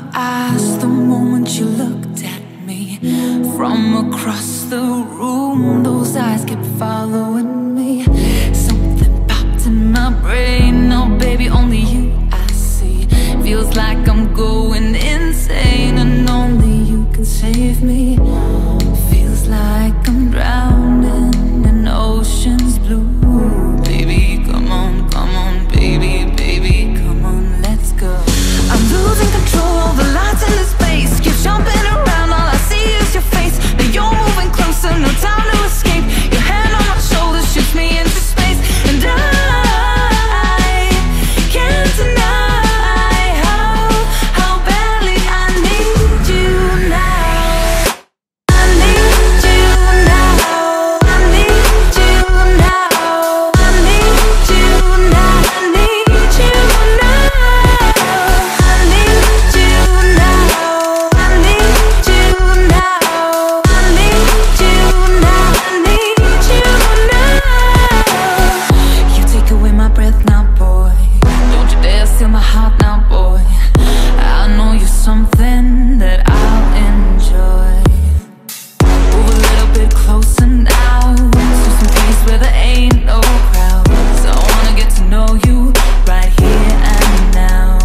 your eyes the moment you looked at me. From across the room, those eyes kept following me. Something popped in my brain, oh baby, only you I see. Feels like I'm going insane and only you can save me. Feels like I'm drowning in ocean's blue. Baby, come on, come on, baby, baby, come on, let's go. I'm losing control, the lights in the space keep jumping around, all I see is your face. But you're moving closer, no time to escape. Your hand on my shoulder shoots me into space, and I can't deny how badly I need you now. I need you now, I need you now, I need you now, I need you now, I need you now, I need you now, I need you now, I need you now. You take away my breath now, boy. Don't you dare steal my heart now, boy. I know you're something that I'll enjoy. Move a little bit closer now to some place where there ain't no crowds. I wanna get to know you right here and now.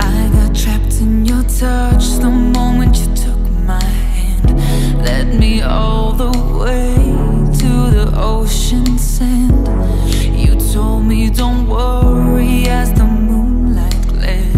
I got trapped in your touch the moment you took my hand. Led me all the way to the ocean sand. You told me don't worry as the moonlight glared.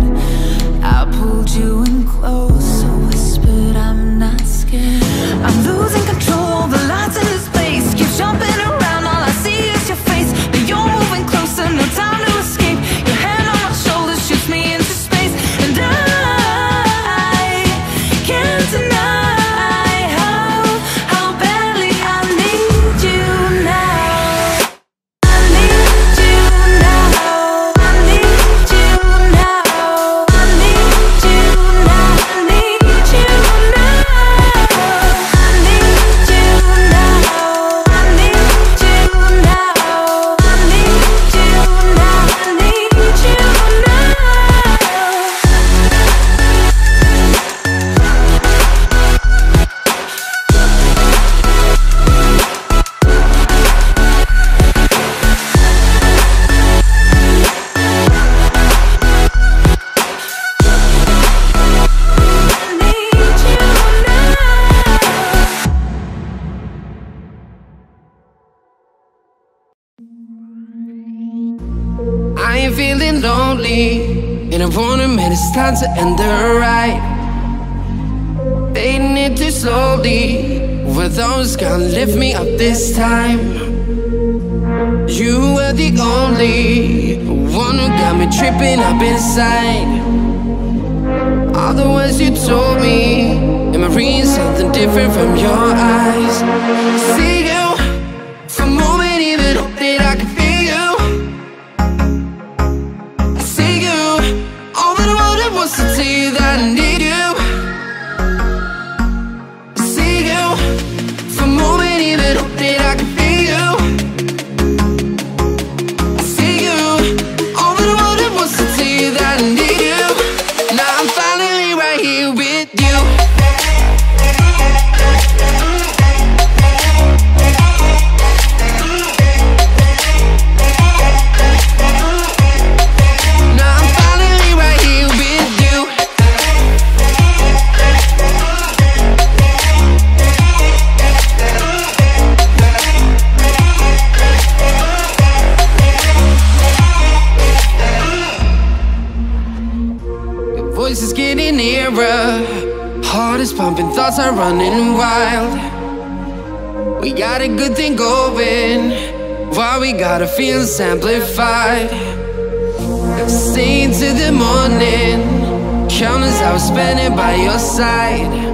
I pulled you in close, whispered I'm not scared. I'm losing control, the lights in the space keep jumping around, all I see is your face. But you're moving closer, no time to escape. Your hand on my shoulder shoots me into space, and I can't deny how badly I need you now. I need you now, I need you now, I need you now, I need you now, I need you now, I need you now, I need you now, I need you now. I need you now. I ain't feeling lonely, and I wanna, man, it's time to end the ride. Fading it too slowly, were those gonna lift me up this time? You were the only one who got me tripping up inside. All the words you told me, am I reading something different from your eyes? See you for a moment, even hope that I can feel you. See you, all that I wanted was to tell you that I need you. See you, for a moment even hope that I can feel you. See you, all that I wanted was to tell you that I need you. Now I'm finally right here with you. Now I'm finally right here with you. Your voice is getting nearer, heart is pumping, thoughts are running wild. We got a good thing going, while we got our feelings amplified. Staying till the morning, countless hours spending by your side.